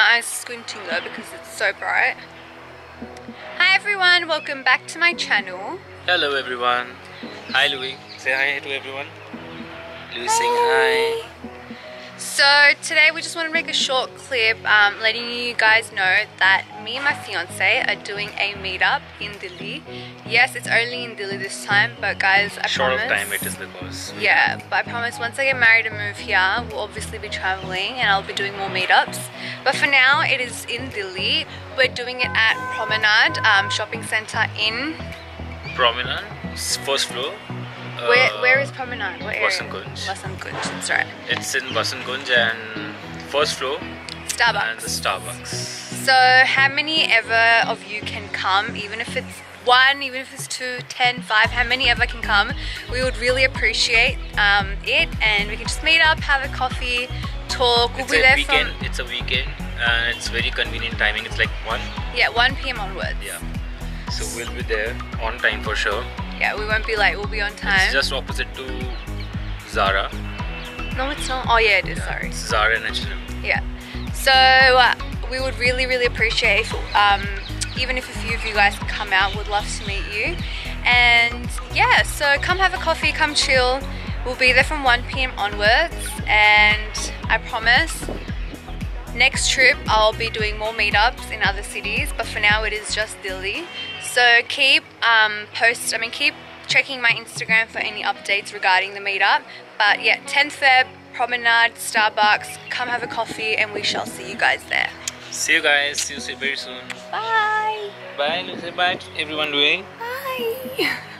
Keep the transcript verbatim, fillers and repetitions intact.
my eyes are squinting though because it's so bright. Hi everyone, welcome back to my channel. Hello everyone. Hi Louis. Say hi to everyone. Louis saying hi. So today we just want to make a short clip um, letting you guys know that me and my fiance are doing a meetup in Delhi. Yes, it's only in Delhi this time, but guys, I short promise. Short of time it is because. Yeah, but I promise once I get married and move here, we'll obviously be traveling and I'll be doing more meetups. But for now, it is in Delhi. We're doing it at Promenade um, shopping centre in Promenade, first floor. Where, where is Promenade? What area? Basangunj. Basangunj, that's right. It's in Basangunj and first floor. Starbucks. And the Starbucks. So how many ever of you can come, even if it's one, even if it's two, ten, five, how many ever can come. We would really appreciate um, it, and we can just meet up, have a coffee, talk. We'll it's be a there weekend. From... It's a weekend and it's very convenient timing. It's like one. Yeah, one P M onwards. Yeah. So we'll be there on time for sure. Yeah, we won't be late, we'll be on time. It's just opposite to Zara. No, it's not. Oh yeah, it is, yeah, sorry. It's Zara and H and M. Yeah. So uh, we would really, really appreciate if, um, even if a few of you guys come out, we'd love to meet you. And yeah, so come have a coffee, come chill. We'll be there from one P M onwards. And I promise, next trip I'll be doing more meetups in other cities, but for now it is just Delhi. So keep um, post, I mean keep checking my Instagram for any updates regarding the meetup. But yeah, tenth Feb, Promenade, Starbucks, come have a coffee and we shall see you guys there. See you guys, see you very soon. Bye. Bye, say bye everyone doing. Bye.